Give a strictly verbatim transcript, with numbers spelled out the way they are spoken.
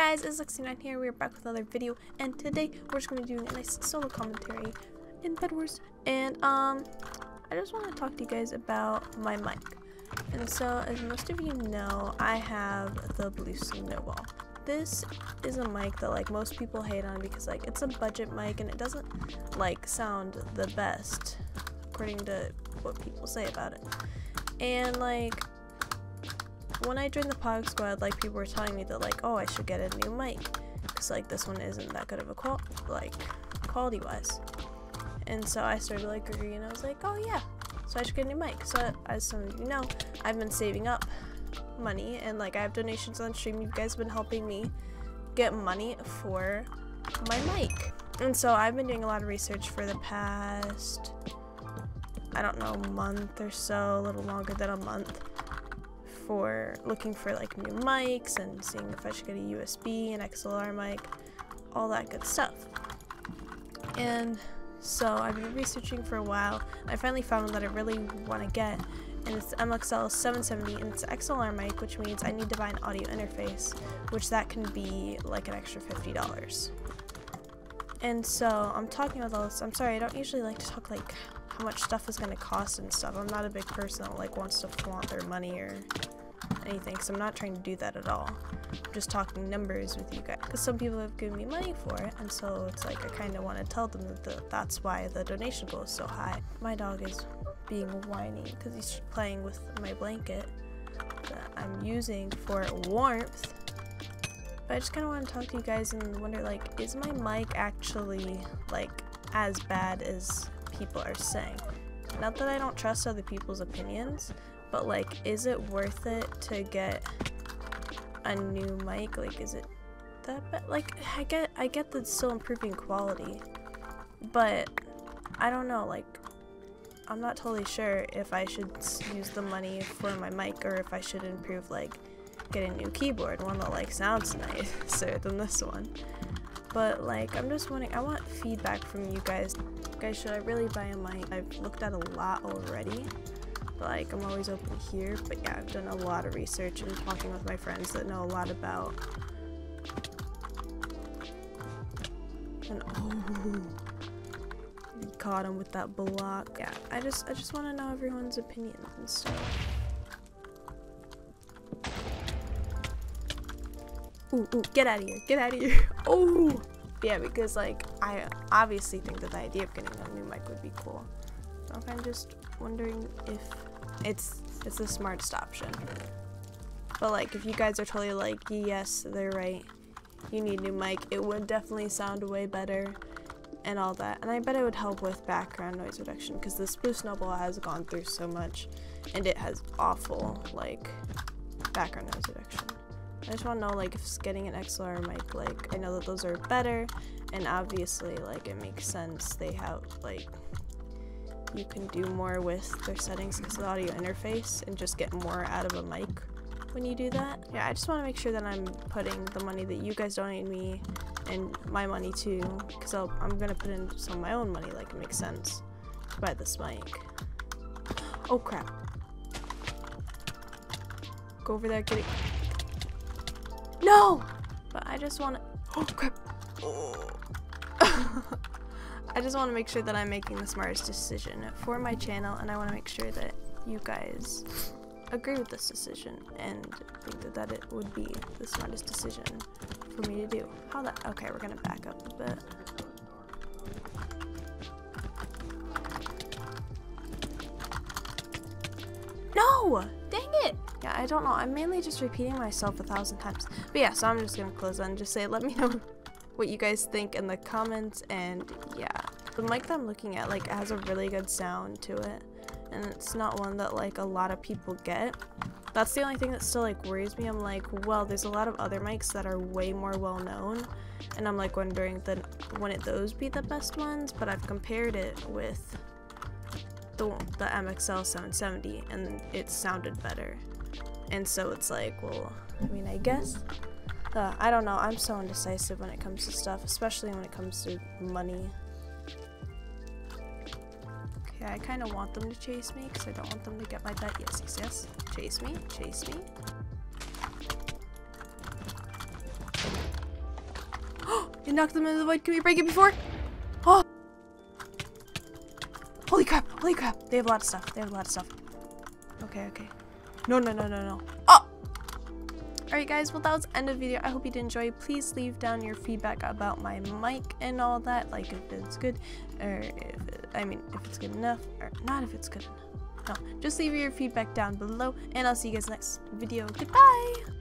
Hey guys, it's Lexi Luth nine here. We are back with another video, and today we're just going to be doing a nice solo commentary in Bedwars. And um, I just want to talk to you guys about my mic. And so, as most of you know, I have the Blue Snowball. This is a mic that like most people hate on because like it's a budget mic and it doesn't like sound the best according to what people say about it. And like, when I joined the Pog Squad, like, people were telling me that, like, oh, I should get a new mic, because, like, this one isn't that good of a, qual like, quality-wise. And so I started, like, agreeing, I was like, oh, yeah, so I should get a new mic. So, as some of you know, I've been saving up money, and, like, I have donations on stream. You guys have been helping me get money for my mic. And so I've been doing a lot of research for the past, I don't know, month or so, a little longer than a month. For looking for like new mics and seeing if I should get a U S B, an X L R mic, all that good stuff. And so I've been researching for a while. I finally found one that I really want to get, and it's the M X L seven seventy, and it's an X L R mic, which means I need to buy an audio interface, which that can be like an extra fifty dollars. And so I'm talking about all this. I'm sorry, I don't usually like to talk like how much stuff is going to cost and stuff. I'm not a big person that like wants to flaunt their money or anything, so I'm not trying to do that at all. I'm just talking numbers with you guys, because some people have given me money for it, and so it's like I kind of want to tell them that the, that's why the donation goal is so high. My dog is being whiny because he's playing with my blanket that I'm using for warmth. But I just kind of want to talk to you guys and wonder, like, is my mic actually like as bad as people are saying? Not that I don't trust other people's opinions, but like, is it worth it to get a new mic? Like, is it that bad? Like, I get I get that it's still improving quality, but I don't know, like, I'm not totally sure if I should use the money for my mic or if I should improve, like, get a new keyboard, one that like sounds nicer than this one. But like, I'm just wondering, I want feedback from you guys. Guys, should I really buy a mic? I've looked at a lot already. Like, I'm always open to hear, but yeah, I've done a lot of research and talking with my friends that know a lot about. And oh, we caught him with that block. Yeah, I just, I just want to know everyone's opinions and stuff. Ooh, ooh, get out of here, get out of here. Oh, yeah, because like, I obviously think that the idea of getting a new mic would be cool. So I'm just wondering if it's it's the smartest option. But like, if you guys are totally like, yes, they're right, you need a new mic, it would definitely sound way better and all that. And I bet it would help with background noise reduction, because this Blue Snowball has gone through so much, and it has awful like background noise reduction. I just want to know, like, if it's getting an X L R mic, like, I know that those are better, and obviously, like, it makes sense. They have, like, you can do more with their settings because of the audio interface and just get more out of a mic when you do that. Yeah, I just want to make sure that I'm putting the money that you guys donate me and my money too, because I'm going to put in some of my own money, like, it makes sense to buy this mic. Oh, crap. Go over there, get it. No! But I just want to... Oh, crap. Oh. I just want to make sure that I'm making the smartest decision for my channel, and I want to make sure that you guys agree with this decision and think that, that it would be the smartest decision for me to do. How that... Okay, we're going to back up a bit. No! Dang it! Yeah, I don't know. I'm mainly just repeating myself a thousand times. But yeah, so I'm just going to close on and just say, let me know what you guys think in the comments. And yeah, the mic that I'm looking at, like, has a really good sound to it. And it's not one that, like, a lot of people get. That's the only thing that still, like, worries me. I'm like, well, there's a lot of other mics that are way more well-known. And I'm, like, wondering, then wouldn't those be the best ones? But I've compared it with the, the M X L seven seventy, and it sounded better. And so it's like, well, I mean, I guess, uh, I don't know, I'm so indecisive when it comes to stuff, especially when it comes to money. Okay, I kind of want them to chase me, because I don't want them to get my bet. Yes, yes, yes, chase me, chase me. It knocked them into the void. Can we break it before? Oh! Holy crap! Holy crap! They have a lot of stuff. They have a lot of stuff. Okay, okay. No, no, no, no, no. Oh! Alright guys, well that was the end of the video. I hope you did enjoy. Please leave down your feedback about my mic and all that. Like if it's good, or if it, I mean if it's good enough, or not if it's good enough. No, just leave your feedback down below, and I'll see you guys next video. Goodbye!